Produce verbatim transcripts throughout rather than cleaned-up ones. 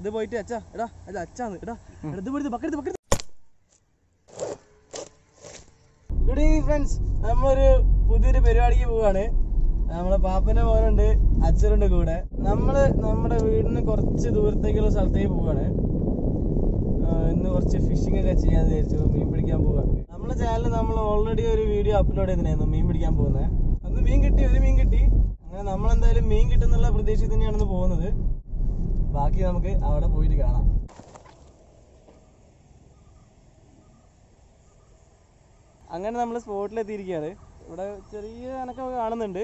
ഇത് പോയിട്ട് അച്ഛാ എടാ അല്ല അച്ഛാണ് എടാ എടുത്ത് പിടിച്ച് bucket bucket good evening friends നമ്മളൊരു പുതിയൊരു പരിപാടിക്ക് പോവാണ് നമ്മളെ പാപ്പൻ്റെ മോനുണ്ട് അച്ഛനുണ്ട് കൂടെ നമ്മൾ നമ്മുടെ വീടിന് കുറച്ച് ദൂരത്തേക്കുള്ള സ്ഥലത്തേക്ക് പോവാണ് ഇന്ന് കുറച്ച് ഫിഷിംഗ് ഒക്കെ ചെയ്യാമെന്ന് വിചാരിച്ചു മീൻ പിടിക്കാൻ പോവാണ് നമ്മുടെ ചാനലിൽ നമ്മൾ ഓൾറെഡി ഒരു വീഡിയോ അപ്ലോഡ് ചെയ്തിട്ടുണ്ടായിരുന്നു മീൻ പിടിക്കാൻ പോകുന്നത് അന്ന് മീൻ കിട്ടി ഒരു മീൻ കിട്ടി അങ്ങനെ നമ്മളെന്തായാലും മീൻ കിട്ടുന്നുള്ള പ്രതീക്ഷയിൽ തന്നെയാണെന്ന് പോകുന്നത് ബാക്കി നമുക്ക് അവിടെ പോയിട്ട് കാണാം അങ്ങനെ നമ്മൾ സ്പോട്ടിലെത്തിയിരിക്കുകയാണ് ഇവിടെ ചെറിയ അനക്കൊക്കെ കാണുന്നുണ്ട്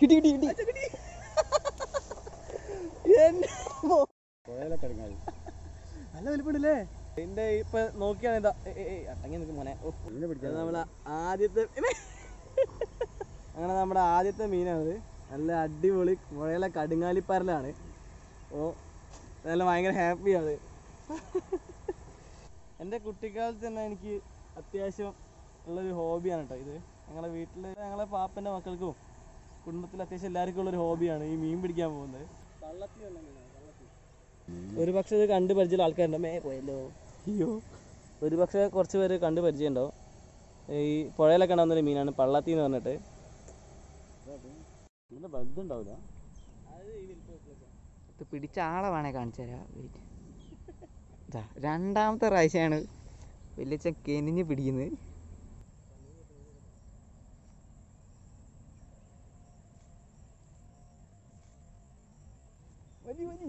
കിട്ടി കിട്ടി കിട്ടി നല്ല വലിപ്പുണ്ടല്ലേ എന്റെ ഇപ്പൊ നോക്കിയാണ് ഇതാ അടങ്ങി നിൽക്കും മോനെ നമ്മളെ ആദ്യത്തെ അങ്ങനെ നമ്മുടെ ആദ്യത്തെ മീനാണത് നല്ല അടിപൊളി പുഴയിലെ കടുങ്ങാലിപ്പരലാണ് ഓ നല്ല ഭയങ്കര ഹാപ്പിയാണ് എൻ്റെ കുട്ടിക്കാലത്ത് തന്നെ എനിക്ക് അത്യാവശ്യം ഉള്ളൊരു ഹോബിയാണ് കേട്ടോ ഇത് ഞങ്ങളെ വീട്ടിൽ ഞങ്ങളെ പാപ്പൻ്റെ മക്കൾക്കും കുടുംബത്തിൽ അത്യാവശ്യം എല്ലാവർക്കും ഉള്ളൊരു ഹോബിയാണ് ഈ മീൻ പിടിക്കാൻ പോകുന്നത് ഒരു പക്ഷെ ഇത് കണ്ട് പരിചയം ആൾക്കാരുണ്ടോ മേ പോയല്ലോ അയ്യോ ഒരു പക്ഷെ കുറച്ച് പേര് കണ്ട് പരിചയം ഉണ്ടാവും ഈ പുഴയിലൊക്കെ ഉണ്ടാകുന്നൊരു മീനാണ് പള്ളത്തി എന്ന് പറഞ്ഞിട്ട് ഇത് പിടിച്ച ആളെ വേണേ കാണിച്ചു തരാം രണ്ടാമത്തെ പ്രാവശ്യമാണ് വലിയ കെനിഞ്ഞ് പിടിക്കുന്നത്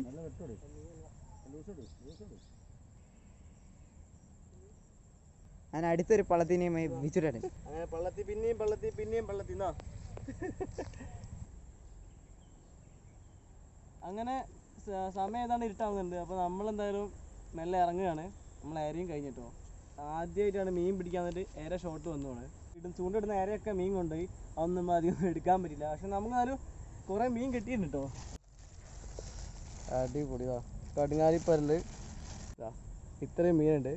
നല്ല വെട്ടോട് ഞാൻ അടുത്തൊരു പള്ളത്തിനെയുമായി വിളിച്ചിട്ടാണ് അങ്ങനെ പള്ളത്തി പിന്നെയും പള്ളത്തി പിന്നെയും പള്ളത്തി അങ്ങനെ സമയം ഏതാണ്ട് ഇരുട്ടാവുന്നുണ്ട് അപ്പോൾ നമ്മളെന്തായാലും മെല്ലെ ഇറങ്ങുകയാണ് നമ്മൾ ഏരയും കഴിഞ്ഞിട്ടോ ആദ്യമായിട്ടാണ് മീൻ പിടിക്കാൻ വേണ്ടിയിട്ട് ഏര ഷോട്ട് വന്നതാണ് വീട്ടിൽ ചൂണ്ടിടുന്ന ഏരയൊക്കെ മീൻ കൊണ്ടുപോയി അതൊന്നും അധികം എടുക്കാൻ പറ്റില്ല പക്ഷെ നമുക്കാലും കുറേ മീൻ കിട്ടിയിട്ടുണ്ട് കേട്ടോ അടിപൊളിയാ കടുങ്ങാലിപ്പരല് ഇത്രയും മീനുണ്ട്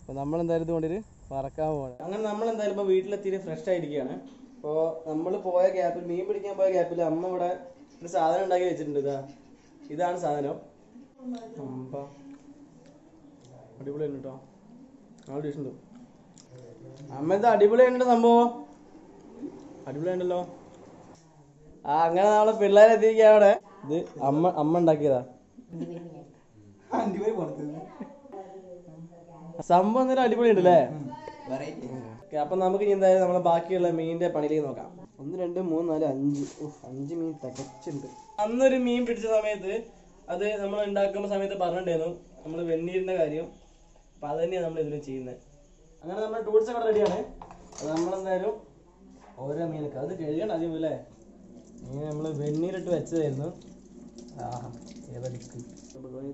അപ്പോൾ നമ്മളെന്തായാലും ഇതുകൊണ്ടിട്ട് പറക്കാൻ പോകണം അങ്ങനെ നമ്മളെന്തായാലും ഇപ്പോൾ വീട്ടിലെത്തിയിട്ട് ഫ്രഷ് ആയിരിക്കുകയാണ് അപ്പോൾ നമ്മൾ പോയ ഗ്യാപ്പിൽ മീൻ പിടിക്കാൻ പോയ ഗ്യാപ്പിൽ അമ്മ ഇവിടെ ഒരു സാധനം ഉണ്ടാക്കി വെച്ചിട്ടുണ്ട് ഇതാ ഇതാണ് സാധനം അടിപൊളി ഉണ്ട് കേട്ടോ ആളുണ്ട് അമ്മ ഇത് അടിപൊളിയുണ്ടോ സംഭവം അടിപൊളിയുണ്ടല്ലോ ആ അങ്ങനെ നമ്മളെ പിള്ളേരെത്തിയിരിക്കുക അവിടെ ഇത് അമ്മ അമ്മ ഉണ്ടാക്കിയതാ സംഭവം എന്തായാലും അടിപൊളി ഉണ്ടല്ലേ അപ്പൊ നമുക്ക് എന്തായാലും നമ്മളെ ബാക്കിയുള്ള മീനിന്റെ പണിയിലേക്ക് നോക്കാം ഒന്ന് രണ്ട് മൂന്ന് നാല് അഞ്ച് അഞ്ച് മീൻ തികച്ചുണ്ട് അന്നൊരു മീൻ പിടിച്ച സമയത്ത് അത് നമ്മൾ ഉണ്ടാക്കുന്ന സമയത്ത് പറഞ്ഞിട്ടുണ്ടായിരുന്നു നമ്മൾ വെണ്ണീരിന്റെ കാര്യം അപ്പൊ അത് തന്നെയാണ് നമ്മൾ ഇതിലും ചെയ്യുന്നത് അങ്ങനെ നമ്മൾ ടൂൾസ് ഒക്കെ റെഡിയാണ് അത് നമ്മളെന്തായാലും ഓരോ മീനൊക്കെ അത് കഴിയണം അധികം അല്ലേ ഇങ്ങനെ നമ്മൾ വെണ്ണീരിട്ട് വെച്ചതായിരുന്നു ആ ഏതെടുക്ക്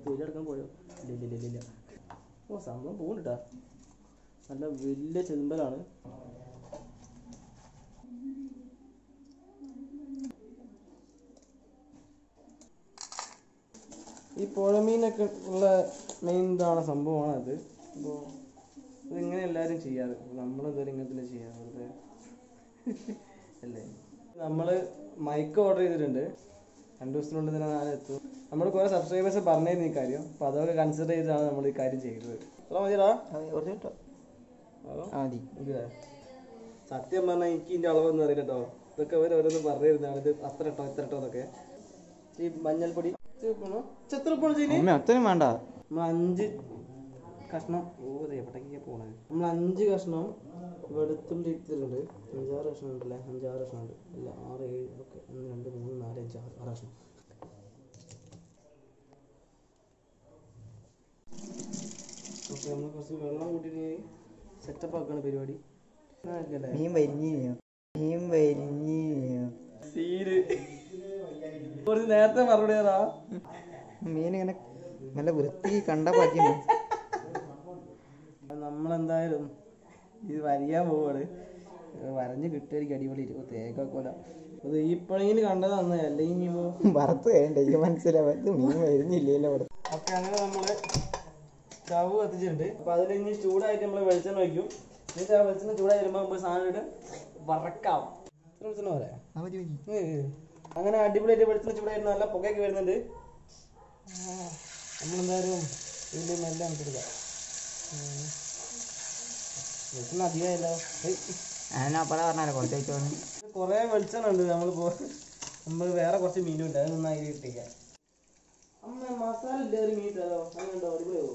തൊഴിലെടുക്കാൻ പോയോ ഇല്ലില്ല ഓ സംഭവം പോകുന്നുട്ടാ നല്ല വലിയ ചെമ്പലാണ് ഈ പുഴമീനൊക്കെ ഉള്ള മെയിൻ ഇതാണ് സംഭവമാണ് അത് അപ്പോൾ ഇതിങ്ങനെ എല്ലാവരും ചെയ്യാറ് നമ്മളിതുവരെ ഇങ്ങനെ തന്നെ ചെയ്യാറുണ്ട് അല്ലേ നമ്മൾ മൈക്ക് ഓർഡർ ചെയ്തിട്ടുണ്ട് രണ്ടു ദിവസത്തിനുള്ളിൽ തന്നെ ഞാൻ എത്തും നമ്മൾ കുറെ സബ്സ്ക്രൈബേഴ്സ് പറഞ്ഞിരുന്നു ഈ കാര്യം അപ്പൊ അതൊക്കെ കൺസിഡർ ചെയ്തിട്ടാണ് നമ്മൾ ഈ കാര്യം ചെയ്തത് അത്ര മതിയാ സത്യം പറഞ്ഞാൽ എനിക്ക് ഇതിന്റെ അളവൊന്നും അറിയില്ല കേട്ടോ ഇതൊക്കെ അവർ ഓരോന്ന് പറഞ്ഞിരുന്നാണ് ഇത് അത്ര ഇട്ടോ ഇത്ര ഇട്ടോ എന്നൊക്കെ ഈ മഞ്ഞൾപ്പൊടി വേണ്ട നമ്മൾ അഞ്ച് കഷ്ണം ഓ എവിടേക്കാ പോണത് നമ്മൾ അഞ്ച് കഷ്ണം വെളുത്തുള്ളി ഇട്ടിട്ടുണ്ട് അഞ്ചാറ് കഷ്ണം ഉണ്ടല്ലേ അഞ്ചാറ് കഷ്ണം ഉണ്ട് അല്ല ആറ് ഏഴ് ഓക്കെ ഒന്ന് രണ്ട് മൂന്ന് നാല് അഞ്ച് ആറ് ആറ് കഷ്ണം ഓക്കെ നമ്മൾ കുറച്ച് വെള്ളം കൂട്ടിയിട്ട് സെറ്റപ്പ് ആക്കുകയാണ് പരിപാടി കുറച്ച് നേരത്തെ മറുപടി തരാ മീൻ ഇങ്ങനെ നല്ല വൃത്തി കണ്ട പാറ്റി നമ്മളെന്തായാലും ഇത് വരയ്ക്കാൻ പോവാണ് വരഞ്ഞ് കിട്ടുമായിരിക്കും അടിപൊളി ഇരുപത് തേക്കാക്കോല അത് ഈ പണിയിൽ കണ്ടതാണ് അല്ലെങ്കിൽ ഇനിയിപ്പോൾ വറുത്ത് വേണ്ട ഈ മനസ്സിലാവാത്ത മീൻ വരുന്നില്ലല്ലോ അവിടെ ഓക്കെ അങ്ങനെ നമ്മൾ സ്റ്റവ് കത്തിച്ചിട്ടുണ്ട്. അപ്പോൾ അതിലിനി ചൂടായിട്ട് നമ്മൾ വെളിച്ചെണ്ണ വയ്ക്കും. എന്നിട്ട് ആ വെളിച്ചെണ്ണ ചൂടായി വരുമ്പോൾ നമുക്ക് സാധനം ഇട്ട് വറക്കാം. ഇത്ര വെളിച്ചെണ്ണ പോരാ? അങ്ങനെ അടിപൊളിയായിട്ട് വെളിച്ചെണ്ണ ചൂടായിരുന്നു. നല്ല പുകയൊക്കെ വരുന്നുണ്ട്. നമ്മളെന്തായാലും ഇതിൻ്റെ മെല്ലെ എടുക്കാം. വെളിച്ചെണ്ണ അധികമായല്ലോ. കുറേ വെളിച്ചെണ്ണ ഉണ്ട്. നമ്മളിപ്പോൾ നമ്മൾ വേറെ കുറച്ച് മീനും ഉണ്ട്. അത് നന്നായി ഇട്ടിരിക്കാം. അമ്മ മസാല ഇല്ലാതെ മീൻ തരോ? അങ്ങനെ ഉണ്ടോ? അടിപൊളിയോ?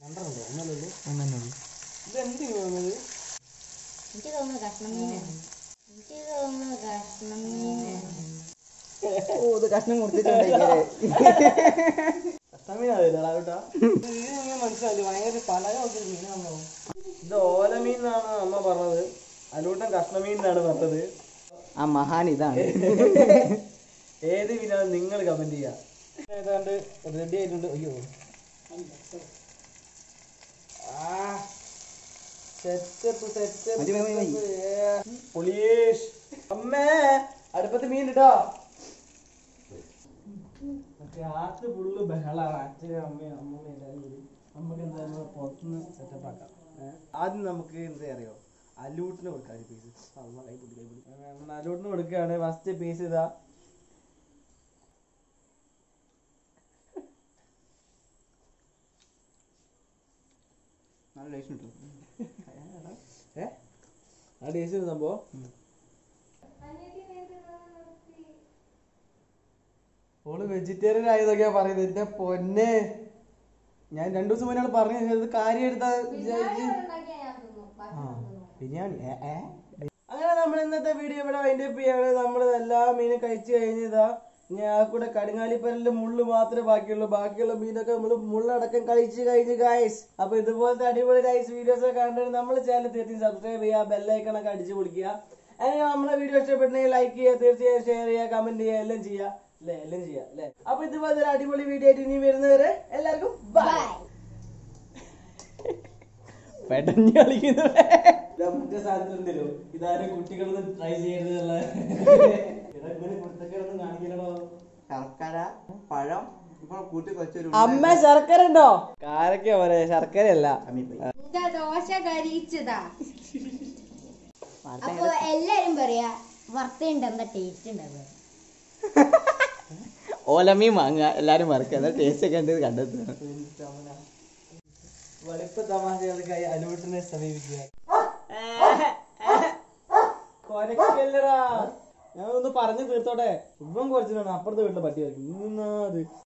രണ്ടെണ്ണുണ്ടോ? ഒന്നല്ലേ ഒന്നു? ഇത് എന്ത് മീനാണത്? എനിക്ക് തോന്നുന്നു കഷ്ണം മീനാണ്. എനിക്ക് തോന്നുന്നു കഷ്ണം മീനാണ്. ഓ, ഇത് കഷ്ണം കൊടുത്തിട്ടുണ്ടെങ്കിൽ കഷ്ണം മീനാവില്ല കേട്ടോ. മീൻ മനസ്സിലാവില്ല, ഭയങ്കര പലകമൊക്കെ മീനാണോ? ഇത് ഓല മീൻ എന്നാണ് അമ്മ പറഞ്ഞത്. അലൂട്ടൻ കഷ്ണം മീൻ എന്നാണ് പറഞ്ഞത്. ആ മഹാൻ ഇതാണ്. ഏത് മീനാണ് നിങ്ങൾ കമന്റ് ചെയ്യാം. ഏതാണ്ട് റെഡി ആയിട്ടുണ്ട്. അയ്യോ, അമ്മേ അടുപ്പത്ത് മീൻ ഇട്ടോ. രാത്രി ഫുള്ള് ബഹളാണ്. അച്ഛനും അമ്മയും അമ്മൂമ്മ എല്ലാവരും കൂടി നമുക്ക് എന്തായാലും പുറത്തുനിന്ന് സെറ്റപ്പ് ആക്കാം. ആദ്യം നമുക്ക് എന്താ അറിയോ, അലൂട്ടിന് കൊടുക്കാം പീസ്. നമ്മൾ അലൂട്ടിന് കൊടുക്കുകയാണ് ഫസ്റ്റ് പീസ്. ഇതാ നല്ല ടേസ്റ്റ് കിട്ടും. ഏഹ് ആ ടേസ്റ്റ് സംഭവം ഓള് വെജിറ്റേറിയൻ ആയതൊക്കെയാ പറയുന്നത്. എന്റെ പൊന്നെ, ഞാൻ രണ്ടു ദിവസം മുന്നേ പറഞ്ഞു ഇത് കാര്യം എടുത്താ വിചാരിച്ചു. ബിരിയാണി. അങ്ങനെ നമ്മൾ ഇന്നത്തെ വീഡിയോ ഇവിടെ വൈൻഡപ്പ് ചെയ്യാണ്. നമ്മൾ എല്ലാ മീനും കഴിച്ചു കഴിഞ്ഞതാ. ഇനി ആ കൂടെ കടുങ്ങാലിപ്പരലിൽ മുള്ളു മാത്രമേ ബാക്കിയുള്ളൂ. ബാക്കിയുള്ള മീനൊക്കെ നമ്മൾ മുള്ളടക്കം കഴിച്ചു കഴിഞ്ഞു ഗൈസ്. അപ്പൊ ഇതുപോലത്തെ അടിപൊളി ഗൈസ് വീഡിയോസ് ഒക്കെ കണ്ടു നമ്മുടെ ചാനൽ തീർച്ചയായും സബ്സ്ക്രൈബ് ചെയ്യുക, ബെല്ലൈക്കണൊക്കെ അടിച്ചു പൊളിക്കുക. അങ്ങനെ നമ്മളെ വീഡിയോ ഇഷ്ടപ്പെട്ടെങ്കിൽ ലൈക്ക് ചെയ്യുക, തീർച്ചയായും ഷെയർ ചെയ്യുക, കമന്റ് ചെയ്യുക, എല്ലാം ചെയ്യുക അല്ലേ എല്ലാം ചെയ്യുക അല്ലേ. അപ്പൊ ഇതുപോലത്തെ ഒരു അടിപൊളി വീഡിയോ ആയിട്ട് ഇനി വരുന്നവരെ എല്ലാവർക്കും ബൈ. പെട്ടെന്ന് കളിക്കുന്നത് മറ്റേ സാധനത്തിലുണ്ടല്ലോ, ഇതാരും കുട്ടികളൊന്നും ട്രൈ ചെയ്യരുതല്ല. ശർക്കര, പഴം ഇപ്പോൾ കൂട്ടി കുറച്ചൊരു അമ്മ ശർക്കര ഉണ്ടോ? കാരക്ക പോലെ ശർക്കര അല്ല. ദോശ കരിച്ചതാ. അപ്പൊ എല്ലാരും പറയാ വറുത്തുണ്ടെന്ന ടേസ്റ്റ് ഉണ്ടാവുക. ഓലമീൻ വാങ്ങുക, എല്ലാരും വറുക്കുക, ടേസ്റ്റ് ഒക്കെ ഉണ്ട് കണ്ടെത്തുക. വെളുപ്പ് തമാശകൾക്കായി അലൂട്ടിനെ സമീപിക്കുക. ഞാൻ ഒന്ന് പറഞ്ഞു തീർത്തോട്ടെ. ഇപ്പം കുറച്ചു അപ്പുറത്തെ വീട്ടിലെ പട്ടി വരയ്ക്കും മൂന്നാമത്.